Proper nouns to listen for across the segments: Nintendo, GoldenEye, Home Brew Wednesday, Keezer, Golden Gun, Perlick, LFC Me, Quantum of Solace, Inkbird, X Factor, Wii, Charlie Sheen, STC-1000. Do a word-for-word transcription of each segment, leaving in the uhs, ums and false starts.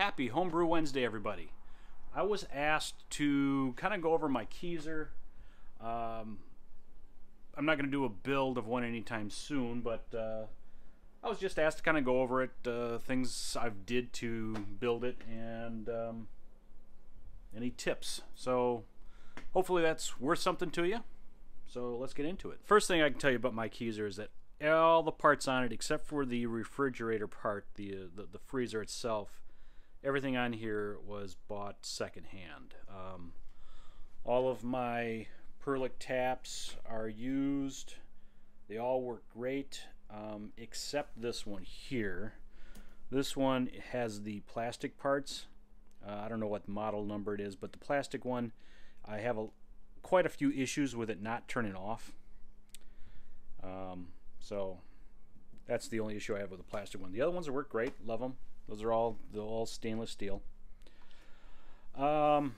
Happy Homebrew Wednesday, everybody. I was asked to kind of go over my Keezer. Um, I'm not going to do a build of one anytime soon, but uh, I was just asked to kind of go over it, uh, things I've did to build it, and um, any tips. So hopefully that's worth something to you. So let's get into it. First thing I can tell you about my Keezer is that all the parts on it, except for the refrigerator part, the, uh, the, the freezer itself, everything on here was bought secondhand. Um, all of my Perlick taps are used. They all work great, um, except this one here. This one has the plastic parts. Uh, I don't know what model number it is, but the plastic one, I have a, quite a few issues with it not turning off. Um, so that's the only issue I have with the plastic one. The other ones work great. Love them. Those are all, they're all stainless steel. Um,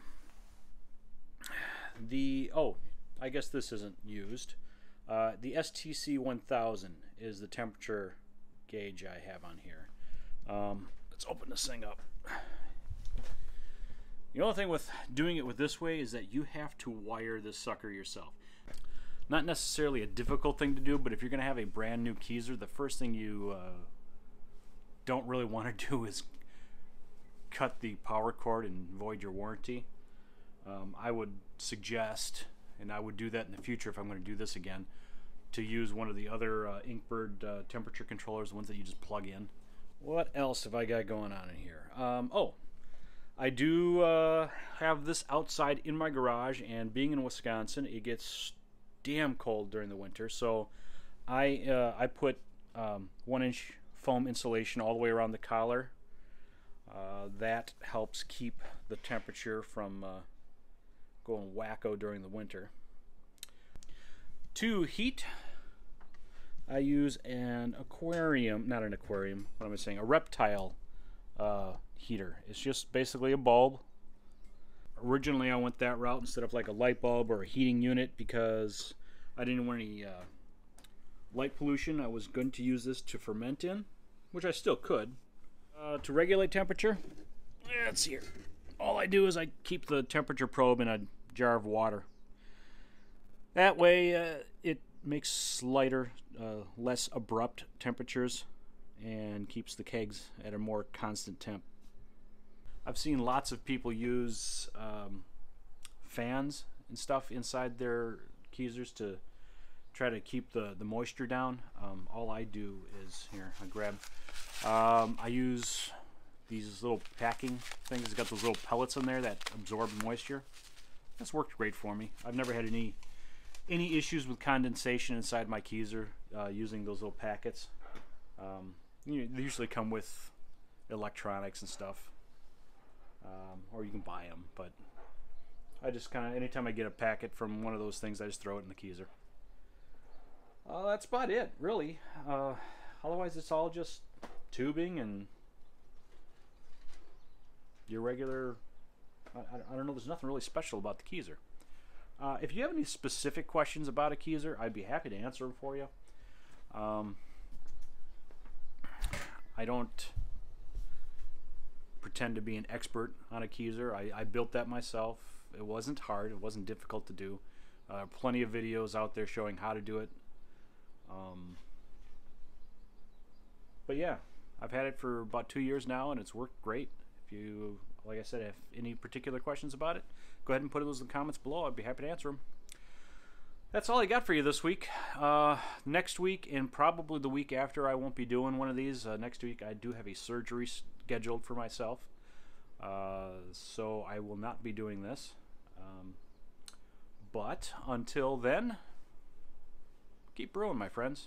the, oh, I guess this isn't used. Uh, the S T C one thousand is the temperature gauge I have on here. Um, let's open this thing up. The only thing with doing it with this way is that you have to wire this sucker yourself. Not necessarily a difficult thing to do, but if you're going to have a brand new Keezer, the first thing you... Uh, don't really want to do is cut the power cord and void your warranty. Um, I would suggest, and I would do that in the future if I'm going to do this again, to use one of the other uh, Inkbird uh, temperature controllers, the ones that you just plug in. What else have I got going on in here? Um, oh, I do uh, have this outside in my garage, and being in Wisconsin, it gets damn cold during the winter, so I, uh, I put um, one inch foam insulation all the way around the collar. Uh, that helps keep the temperature from uh, going wacko during the winter. To heat, I use an aquarium, not an aquarium, what am I saying, a reptile uh, heater. It's just basically a bulb. Originally I went that route instead of like a light bulb or a heating unit because I didn't want any uh, light pollution. I was going to use this to ferment in, which I still could. Uh, to regulate temperature, let's see here. All I do is I keep the temperature probe in a jar of water. That way uh, it makes slighter, uh, less abrupt temperatures and keeps the kegs at a more constant temp. I've seen lots of people use um, fans and stuff inside their Keezers to try to keep the, the moisture down. Um, all I do is, here, I grab, um, I use these little packing things. It's got those little pellets in there that absorb moisture. That's worked great for me. I've never had any any issues with condensation inside my Keezer uh, using those little packets. Um, you, they usually come with electronics and stuff, um, or you can buy them, but I just kind of, anytime I get a packet from one of those things, I just throw it in the Keezer. Uh, that's about it, really. Uh, otherwise, it's all just tubing and your regular... I, I don't know, there's nothing really special about the Keezer. Uh, if you have any specific questions about a Keezer, I'd be happy to answer them for you. Um, I don't pretend to be an expert on a Keezer. I, I built that myself. It wasn't hard. It wasn't difficult to do. Uh, plenty of videos out there showing how to do it. Um, but yeah, I've had it for about two years now and it's worked great. If you, like I said, have any particular questions about it, go ahead and put those in the comments below. I'd be happy to answer them. That's all I got for you this week. Uh, next week and probably the week after, I won't be doing one of these. Uh, next week I do have a surgery scheduled for myself, uh, so I will not be doing this. Um, but until then... Keep brewing, my friends.